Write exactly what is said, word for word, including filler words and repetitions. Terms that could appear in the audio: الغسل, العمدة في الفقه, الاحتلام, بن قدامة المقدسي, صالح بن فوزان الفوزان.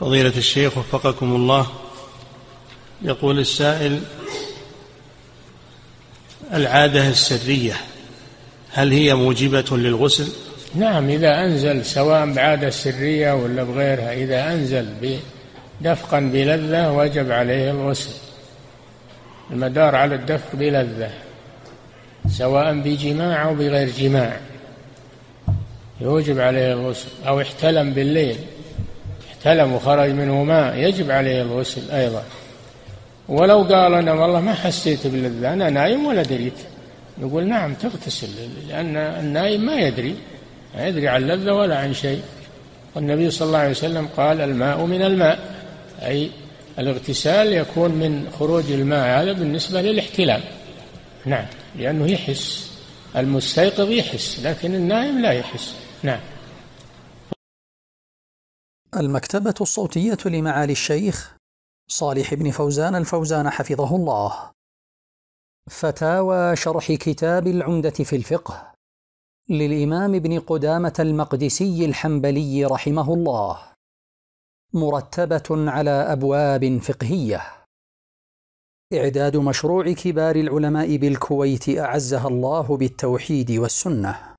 فضيلة الشيخ وفقكم الله، يقول السائل: العادة السرية هل هي موجبة للغسل؟ نعم، إذا أنزل، سواء بعادة سرية ولا بغيرها، إذا أنزل دفقا بلذة وجب عليه الغسل. المدار على الدفق بلذة، سواء بجماع أو بغير جماع، يوجب عليه الغسل. أو احتلم بالليل، احتلم وخرج منه ماء، يجب عليه الغسل أيضا. ولو قال: أنا والله ما حسيت باللذة، أنا نايم ولا دريت، نقول نعم تغتسل، لأن النايم ما يدري لا يدري عن اللذة ولا عن شيء. والنبي صلى الله عليه وسلم قال: الماء من الماء، أي الاغتسال يكون من خروج الماء هذا بالنسبة للاحتلام. نعم، لأنه يحس، المستيقظ يحس لكن النائم لا يحس. نعم. المكتبة الصوتية لمعالي الشيخ صالح بن فوزان الفوزان حفظه الله، فتاوى شرح كتاب العمدة في الفقه للإمام بن قدامة المقدسي الحنبلي رحمه الله، مرتبة على أبواب فقهية. إعداد مشروع كبار العلماء بالكويت أعزها الله بالتوحيد والسنة.